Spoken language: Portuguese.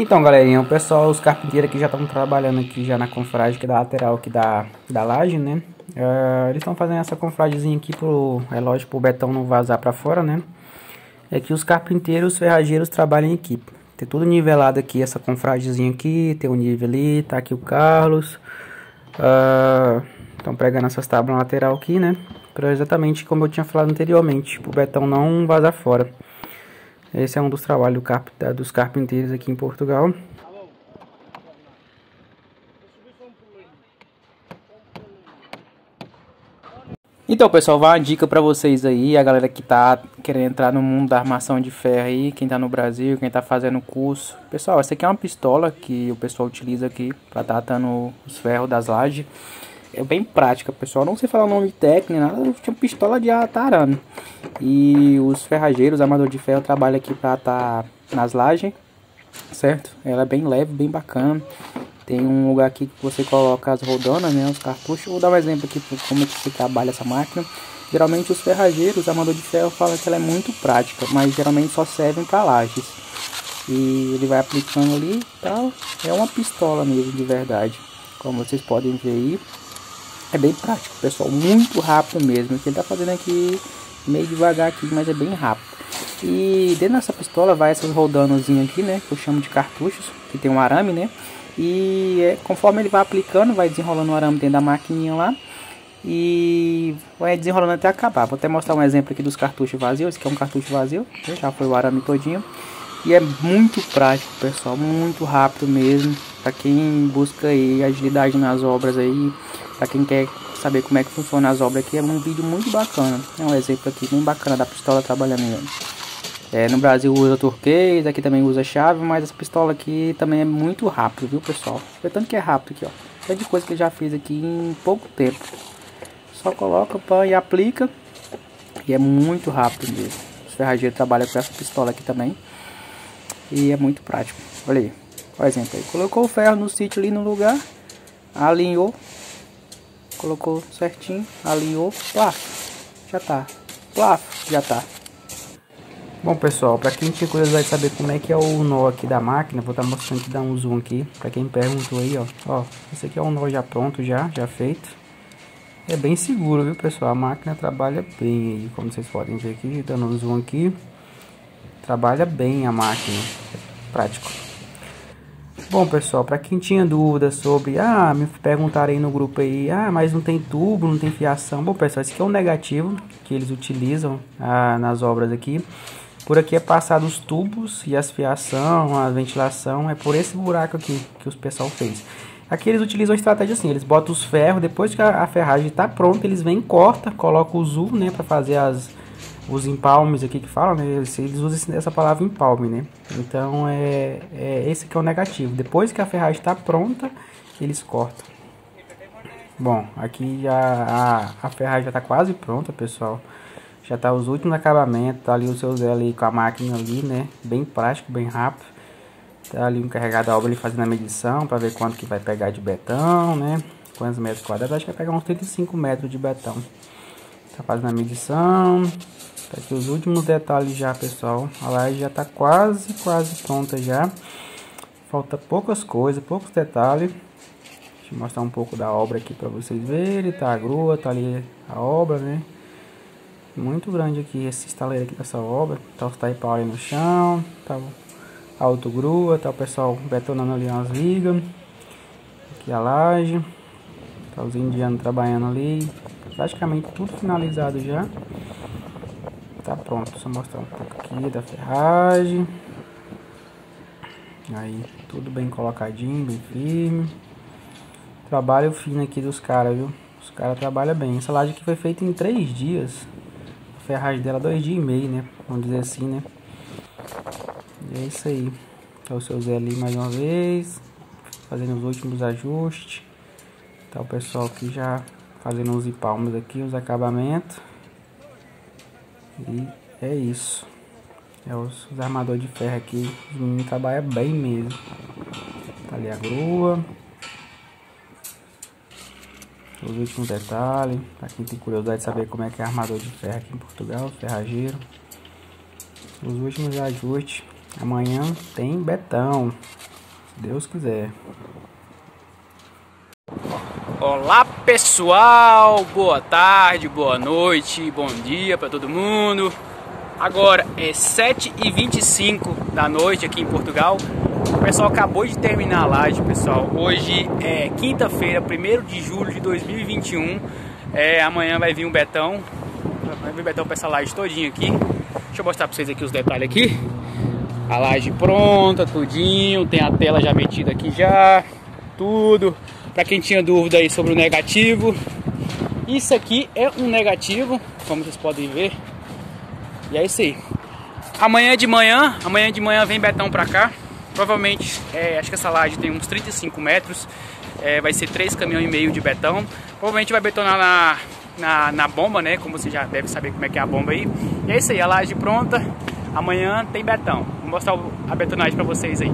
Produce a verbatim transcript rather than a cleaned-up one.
Então, galerinha, o pessoal, os carpinteiros aqui já estão trabalhando aqui já na confragem aqui da lateral aqui da, da laje, né? Uh, eles estão fazendo essa confragemzinha aqui pro, é lógico, pro betão não vazar pra fora, né? É que os carpinteiros, os ferrageiros trabalham em equipe. Tem tudo nivelado aqui, essa confragemzinha aqui, tem um nível ali, tá aqui o Carlos. Estão uh, pregando essas tábuas na lateral aqui, né? Pra exatamente como eu tinha falado anteriormente, pro betão não vazar fora. Esse é um dos trabalhos do carp, dos carpinteiros aqui em Portugal. Então, pessoal, vai uma dica pra vocês aí, a galera que tá querendo entrar no mundo da armação de ferro aí, quem tá no Brasil, quem tá fazendo curso. Pessoal, essa aqui é uma pistola que o pessoal utiliza aqui pra tá atando os ferros das lajes. É bem prática, pessoal. Não sei falar o nome técnico, nada. Eu tinha pistola de atarano. E os ferrageiros, armador de ferro, trabalham aqui pra atar nas lajes, certo? Ela é bem leve, bem bacana. Tem um lugar aqui que você coloca as rodonas, né, os cartuchos. Vou dar um exemplo aqui como é que se trabalha essa máquina. Geralmente os ferrageiros, armador de ferro, falam que ela é muito prática, mas geralmente só servem para lajes. E ele vai aplicando ali e tal. É uma pistola mesmo, de verdade. Como vocês podem ver aí, é bem prático, pessoal. Muito rápido mesmo. O que ele tá fazendo aqui, meio devagar aqui, mas é bem rápido. E dentro dessa pistola vai essas rodanozinhas aqui, né, que eu chamo de cartuchos, que tem um arame, né? E é, conforme ele vai aplicando, vai desenrolando o arame dentro da maquininha lá. E vai desenrolando até acabar. Vou até mostrar um exemplo aqui dos cartuchos vazios. Esse aqui é um cartucho vazio. Já foi o arame todinho. E é muito prático, pessoal. Muito rápido mesmo. Pra quem busca aí agilidade nas obras aí. Pra quem quer saber como é que funciona as obras aqui. É um vídeo muito bacana. É um exemplo aqui bem bacana da pistola trabalhando aí. É, no Brasil usa turquês, aqui também usa chave, mas essa pistola aqui também é muito rápido, viu, pessoal? Tanto que é rápido aqui, ó. Tanto de coisa que eu já fiz aqui em pouco tempo. Só coloca, pá, e aplica. E é muito rápido mesmo. Os ferrageiros trabalham com essa pistola aqui também. E é muito prático. Olha aí. Olha o exemplo aí. Colocou o ferro no sítio ali no lugar. Alinhou. Colocou certinho. Alinhou. Plaf. Já tá. Plaf. Já tá. Bom, pessoal, para quem tinha curiosidade de saber como é que é o nó aqui da máquina, vou estar mostrando aqui, dar um zoom aqui, para quem perguntou aí, ó, ó, esse aqui é um nó já pronto, já, já feito, é bem seguro, viu, pessoal, a máquina trabalha bem aí, como vocês podem ver aqui, dando um zoom aqui, trabalha bem a máquina, é prático. Bom, pessoal, para quem tinha dúvida sobre, ah, me perguntaram aí no grupo aí, ah, mas não tem tubo, não tem fiação, bom, pessoal, esse aqui é um negativo que eles utilizam ah, nas obras aqui. Por aqui é passado os tubos e as fiação, a ventilação, é por esse buraco aqui que os pessoal fez. Aqui eles utilizam a estratégia assim, eles botam os ferros, depois que a, a ferragem está pronta, eles vêm, corta, colocam o zoom, né, para fazer as, os empalmes aqui que falam, né, eles, eles usam essa palavra empalme, né. Então, é, é esse que é o negativo, depois que a ferragem está pronta, eles cortam. Bom, aqui já a, a ferragem já está quase pronta, pessoal. Já tá os últimos acabamentos, tá ali o seu Zé ali com a máquina ali, né? Bem prático, bem rápido. Tá ali o encarregado da obra ali fazendo a medição para ver quanto que vai pegar de betão, né? Quantos metros quadrados, acho que vai pegar uns trinta e cinco metros de betão. Tá fazendo a medição. Tá aqui os últimos detalhes já, pessoal. A laje já tá quase, quase pronta já. Falta poucas coisas, poucos detalhes. Deixa eu mostrar um pouco da obra aqui para vocês verem. Tá a grua, tá ali a obra, né? Muito grande aqui esse estaleiro aqui dessa obra. Tá os taipau ali no chão, tá a autogrua, tá o pessoal betonando ali umas vigas. Aqui a laje, tá os indianos trabalhando ali. Praticamente tudo finalizado já. Tá pronto, só mostrar um pouco aqui da ferragem. Aí, tudo bem colocadinho, bem firme. Trabalho fino aqui dos caras, viu? Os caras trabalham bem. Essa laje aqui foi feita em três dias. Ferragem dela dois dias e meio, né? Vamos dizer assim, né? E é isso aí. Tá o seu Zé ali mais uma vez, fazendo os últimos ajustes. Tá o pessoal aqui já fazendo uns empalmes aqui, os acabamentos. E é isso. É os, os armadores de ferro aqui. Os meninos trabalham bem mesmo. Tá ali a grua. Os últimos detalhes, para quem tem curiosidade de saber como é que é armador de ferro aqui em Portugal, ferrageiro. Os últimos ajustes, amanhã tem betão. Deus quiser. Olá pessoal, boa tarde, boa noite, bom dia para todo mundo. Agora é sete e vinte e cinco da noite aqui em Portugal. O pessoal acabou de terminar a live, pessoal. Hoje é quinta-feira, primeiro de julho de dois mil e vinte e um. É, amanhã vai vir um Betão. Vai vir o Betão para essa laje todinha aqui. Deixa eu mostrar para vocês aqui os detalhes aqui. A laje pronta, tudinho. Tem a tela já metida aqui já. Tudo. Para quem tinha dúvida aí sobre o negativo, isso aqui é um negativo, como vocês podem ver. E é isso aí. Amanhã de manhã, amanhã de manhã vem Betão pra cá. Provavelmente, é, acho que essa laje tem uns trinta e cinco metros. É, vai ser três caminhões e meio de betão. Provavelmente vai betonar na, na, na bomba, né? Como você já deve saber como é que é a bomba aí. E é isso aí, a laje pronta. Amanhã tem betão. Vou mostrar a betonagem pra vocês aí.